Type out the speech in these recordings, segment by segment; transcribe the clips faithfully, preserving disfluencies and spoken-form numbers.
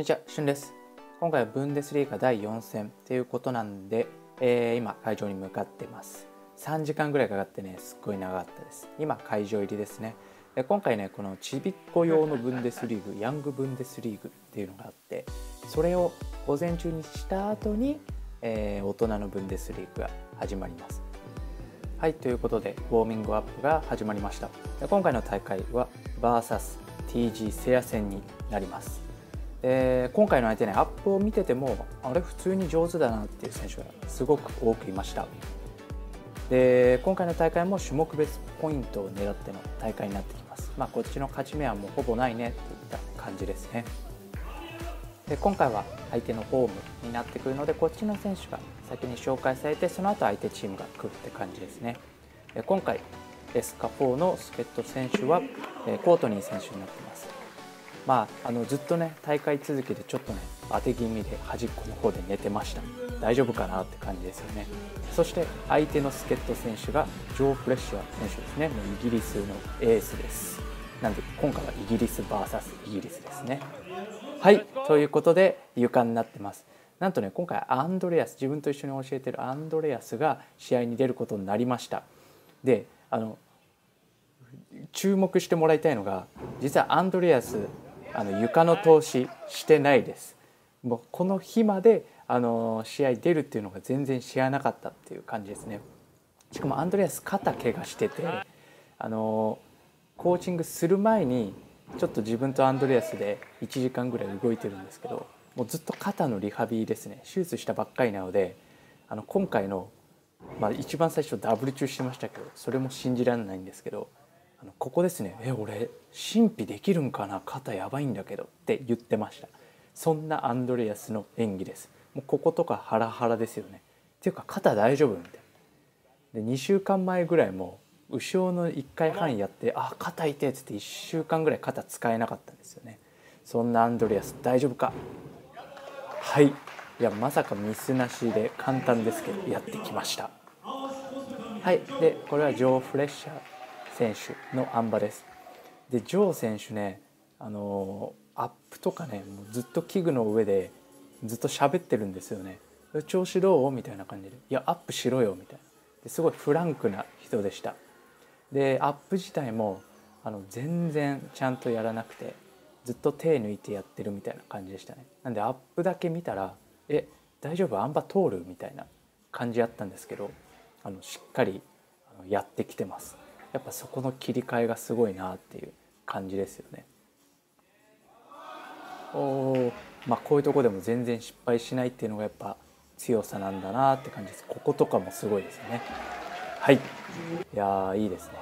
んにちは、しゅんです。今回はブンデスリーガだいよん戦ということなんで、えー、今会場に向かってます。さんじかんぐらいかかってね、すっごい長かったです。今会場入りですね。で今回ね、このちびっこ用のブンデスリーグ、ヤングブンデスリーグっていうのがあって、それを午前中にした後に、えー、大人のブンデスリーグが始まります。はい、ということでウォーミングアップが始まりました。で今回の大会は ブイエスティージー セア戦になります。で今回の相手ね、アップを見ててもあれ普通に上手だなっていう選手がすごく多くいました。で今回の大会も種目別ポイントを狙っての大会になってきます。まあこっちの勝ち目はもうほぼないねといった感じですね。で今回は相手のホームになってくるので、こっちの選手が先に紹介されて、その後相手チームが来るって感じですね。で今回エスカフォーの助っ人選手はコートニー選手になってます。まあ、あのずっとね大会続きでちょっとね当て気味で端っこの方で寝てました。大丈夫かなって感じですよね。そして相手の助っ人選手がジョー・フレッシュアー選手ですね。もうイギリスのエースです。なんで今回はイギリス ブイエス イギリスですね。はい、ということで床になってます。なんとね今回アンドレアス、自分と一緒に教えてるアンドレアスが試合に出ることになりました。であの注目してもらいたいのが、実はアンドレアスあの床の投資してないです。もうこの日まであの試合出るっていうのが全然知らなかったっていう感じですね。しかもアンドレアス肩怪我してて、あのコーチングする前にちょっと自分とアンドレアスでいちじかんぐらい動いてるんですけど、もうずっと肩のリハビリですね。手術したばっかりなので、あの今回の、まあ、一番最初ダブル中してましたけど、それも信じられないんですけど、あのここですね、え俺神秘できるんかな、肩やばいんだけどって言ってました。そんなアンドレアスの演技です。もうこことかハラハラですよね。っていうか肩大丈夫みたいな。でにしゅうかんまえぐらいも後ろのいっかいはんやって、あ肩痛いっつっていっしゅうかんぐらい肩使えなかったんですよね。そんなアンドレアス大丈夫か。はい、いやまさかミスなしで簡単ですけどやってきました。はい、でこれはジョー・フレッシャー選手のあん馬です。でジョー選手ね、あのアップとかね、もうずっと器具の上でずっと喋ってるんですよね。調子どうみたいな感じで、いやアップしろよみたいな。ですごいフランクな人でした。でアップ自体もあの全然ちゃんとやらなくて、ずっと手抜いてやってるみたいな感じでしたね。なんでアップだけ見たら「え大丈夫あん馬通る?」みたいな感じやったんですけど、あのしっかりやってきてます。やっぱそこの切り替えがすごいなっていう感じですよね。おまあこういうとこでも全然失敗しないっていうのがやっぱ強さなんだなって感じです。こことかもすごいですよね。はい、いやーいいですね。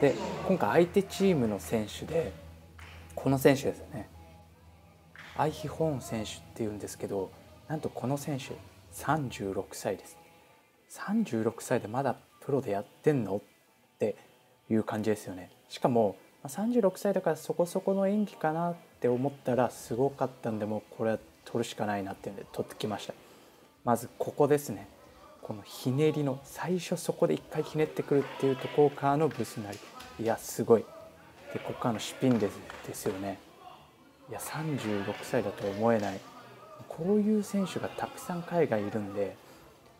で今回相手チームの選手でこの選手ですよね、アイヒホーン選手っていうんですけど、なんとこの選手さんじゅうろくさいです。さんじゅうろくさいでまだプロでやってんのっていう感じですよね。しかもさんじゅうろくさいだからそこそこの演技かなって思ったら、すごかったんで、もうこれは取るしかないなっていうんで取ってきました。まずここですね。このひねりの最初、そこでいっかいひねってくるっていうところからのブスなり、いやすごい。でここからのシュピンですですよね。いやさんじゅうろくさいだと思えない。こういう選手がたくさん海外いるんで、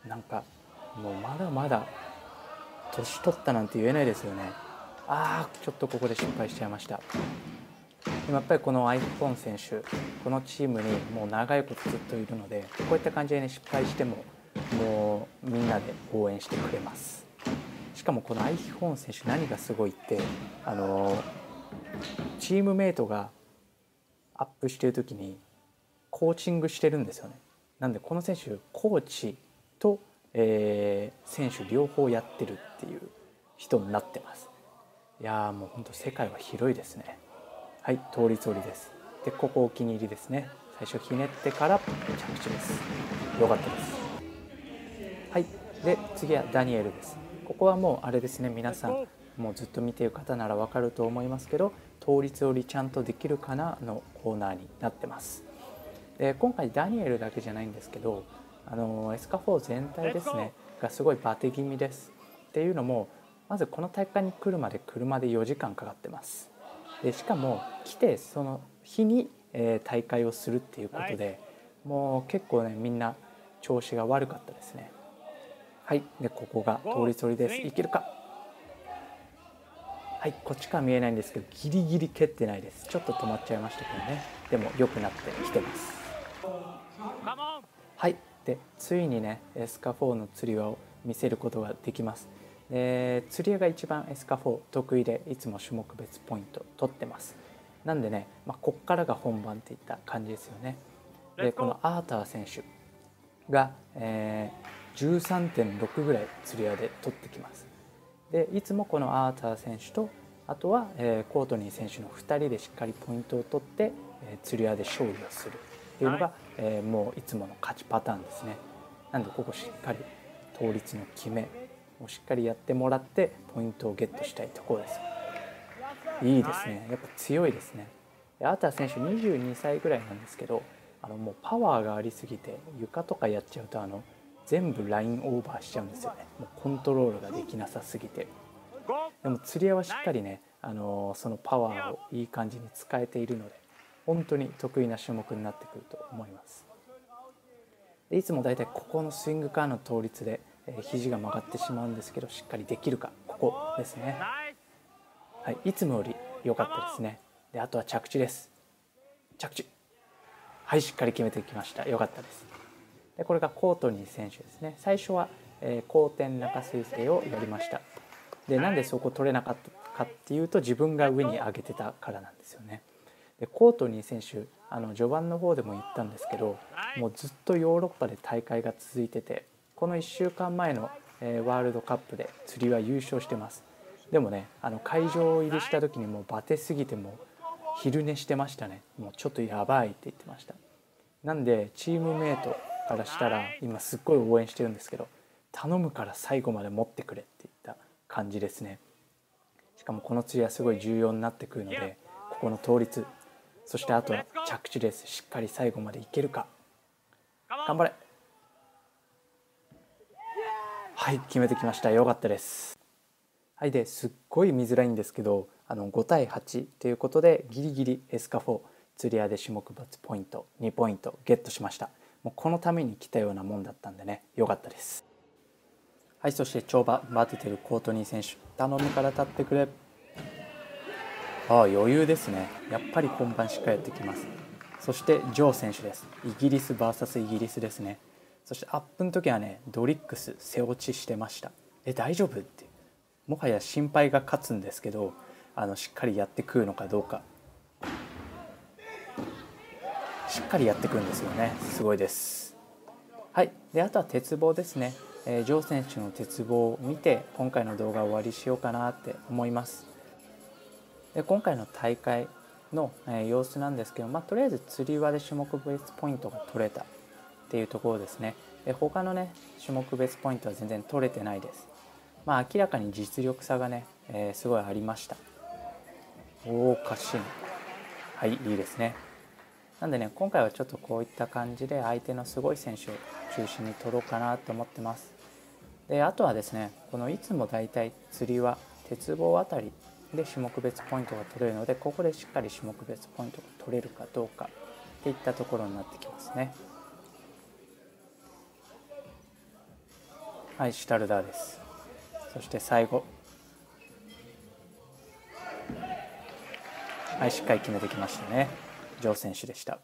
なんかもうまだまだ年取ったなんて言えないですよね。あーちょっとここで失敗しちゃいました。でもやっぱりこのアイホーン選手、このチームにもう長いことずっといるので、こういった感じでね失敗してももうみんなで応援してくれます。しかもこのアイヒホーン選手何がすごいって、あのチームメイトがアップしてる時にコーチングしてるんですよね。なんでこの選手コーチと、えー、選手両方やってるっていう人になってます。いやーもうほんと世界は広いですね。はい、倒立折りです。でここお気に入りですね。最初ひねってから着地です。よかったです。はい、で次はダニエルです。ここはもうあれですね、皆さんもうずっと見ている方ならわかると思いますけど、倒立折りちゃんとできるかなのコーナーになってます。で今回ダニエルだけじゃないんですけど、あのエスカフォー全体ですねがすごいバテ気味です。っていうのも、まずこの大会に来るまで車でよじかんかかってます。でしかも来てその日にえー、大会をするっていうことで、もう結構ねみんな調子が悪かったですね。はい、でここが通り取りです。いけるか。はい、こっちから見えないんですけどギリギリ蹴ってないです。ちょっと止まっちゃいましたけどね。でも良くなってきてます。はい、でついにねエスカフォーの釣り輪を見せることができます。で釣り輪が一番エスカフォー得意でいつも種目別ポイント取ってます。なんでね、まあ、こっからが本番っていった感じですよね。でこのアーター選手が、えー、じゅうさんてんろく ぐらい釣り輪で取ってきます。でいつもこのアーター選手とあとは、えー、コートニー選手のふたりでしっかりポイントを取って、えー、釣り輪で勝利をするっていうのが、はい、えー、もういつもの勝ちパターンですね。なんでここしっかり倒立の決めをしっかりやってもらってポイントをゲットしたいところです。いいですね、やっぱ強いですね。アーター選手にじゅうにさいぐらいなんですけど、あのもうパワーがありすぎて床とかやっちゃうとあの全部ラインオーバーしちゃうんですよね。もうコントロールができなさすぎて。でも釣り輪はしっかりね、あのー、そのパワーをいい感じに使えているので本当に得意な種目になってくると思います。でいつもだいたいここのスイングからの倒立で、えー、肘が曲がってしまうんですけど、しっかりできるか、ここですね。はい、いつもより良かったですね。であとは着地です。着地、はい、しっかり決めてきました。良かったです。でこれがコートニー選手ですね。最初は、えー、後転中水平をやりました。でなんでそこ取れなかったかっていうと自分が上に上げてたからなんですよね。でコートニー選手、あの序盤の方でも言ったんですけど、もうずっとヨーロッパで大会が続いてて、このいっしゅうかんまえの、えー、ワールドカップで釣りは優勝してます。でもね、あの会場入りした時にもうバテすぎてもう昼寝してましたね。もうちょっとやばいって言ってました。なんでチームメイトからしたら今すっごい応援してるんですけど、頼むから最後まで持ってくれって言った感じですね。しかもこの釣りはすごい重要になってくるので、ここの倒立、そしてあとは着地です。しっかり最後までいけるか。頑張れ。はい、決めてきました。よかったです。はい、ですっごい見づらいんですけど、あのごたいはちということでギリギリエスカフォー釣り輪で種目別ポイントにポイントゲットしました。もうこのために来たようなもんだったんでね、良かったです。はい、そして跳馬バテてるコートニー選手、頼むから立ってくれ。ああ、余裕ですね。やっぱり本番しっかりやってきます。そしてジョー選手です。イギリス ブイエス イギリスですね。そしてアップの時はねドリックス背落ちしてました。え、大丈夫って、もはや心配が勝つんですけど、あのしっかりやってくるのかどうか。しっかりやってくるんですよね。すごいです。はい、であとは鉄棒ですね、えー、ジョー選手の鉄棒を見て今回の動画を終わりしようかなって思います。で今回の大会の、えー、様子なんですけど、まあ、とりあえず釣り輪で種目別ポイントが取れたっていうところですね。で他のね種目別ポイントは全然取れてないです。まあ明らかに実力差がね、えー、すごいありました。おおかしいな。はい、いいですね。なんでね今回はちょっとこういった感じで相手のすごい選手を中心に取ろうかなと思ってます。であとはですね、このいつもだいたい釣りは鉄棒あたりで種目別ポイントが取れるので、ここでしっかり種目別ポイントが取れるかどうかっていったところになってきますね。はい、シュタルダーです。そして最後、はい、しっかり決めてきましたね。ジョー選手でした。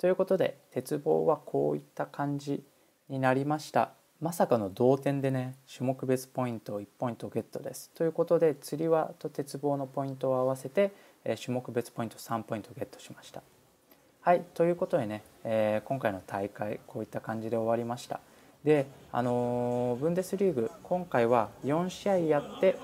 ということで鉄棒はこういった感じになりました。まさかの同点でね種目別ポイントをいちポイントゲットです。ということで釣り輪と鉄棒のポイントを合わせて種目別ポイントさんポイントゲットしました。はい、ということでね、えー、今回の大会こういった感じで終わりました。であのー、ブンデスリーグ今回はよんしあいやって、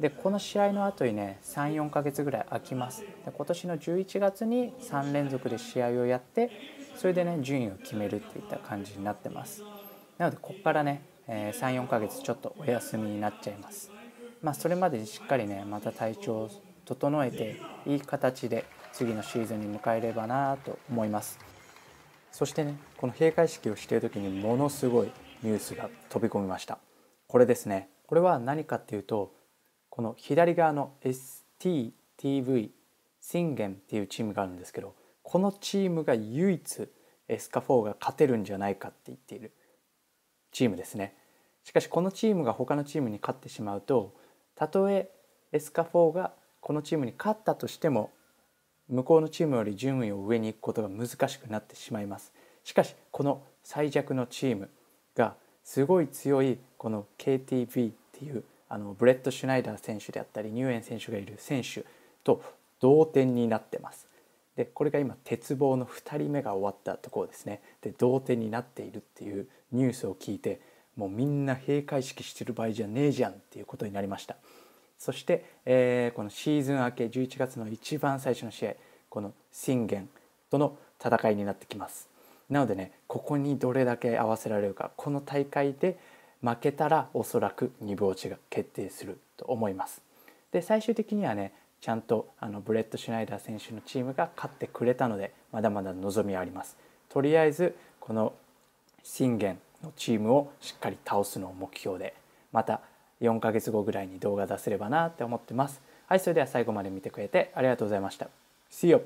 でこの試合の後にねさん、よんかげつぐらい空きます。で今年のじゅういちがつにさんれんぞくで試合をやって、それでね順位を決めるっていった感じになってます。なのでここからね、えー、さん、よんかげつちょっとお休みになっちゃいます。まあそれまでにしっかりねまた体調を整えていい形で次のシーズンに迎えればなと思います。そしてね、この閉会式をしている時にものすごいニュースが飛び込みました。これですね。これは何かっていうと、この左側の エスティーティーブイ シンゲンっていうチームがあるんですけど、このチームが唯一エスカフォーが勝てるんじゃないかって言っているチームですね。しかしこのチームが他のチームに勝ってしまうと、たとえエスカフォーがこのチームに勝ったとしても向こうのチームより順位を上に行くことが難しくなってしまいます。しかしこの最弱のチームがすごい強いこの ケーティーブイ っていうあのブレット・シュナイダー選手であったりニューエン選手がいる選手と同点になってます。でこれが今鉄棒のふたりめが終わったところですね。で同点になっているっていうニュースを聞いて、もうみんな閉会式してる場合じゃねえじゃんっていうことになりました。そして、えー、このシーズン明けじゅういちがつの一番最初の試合、この信玄との戦いになってきます。なのでね、ここにどれだけ合わせられるか、この大会で負けたらおそらくに部落ちが決定すると思います。で最終的にはね、ちゃんとあのブレット・シュナイダー選手のチームが勝ってくれたので、まだまだ望みはあります。とりあえずこの信玄のチームをしっかり倒すのを目標で、またよんかげつごぐらいに動画出せればなって思ってます。はい、それでは最後まで見てくれてありがとうございました。See you!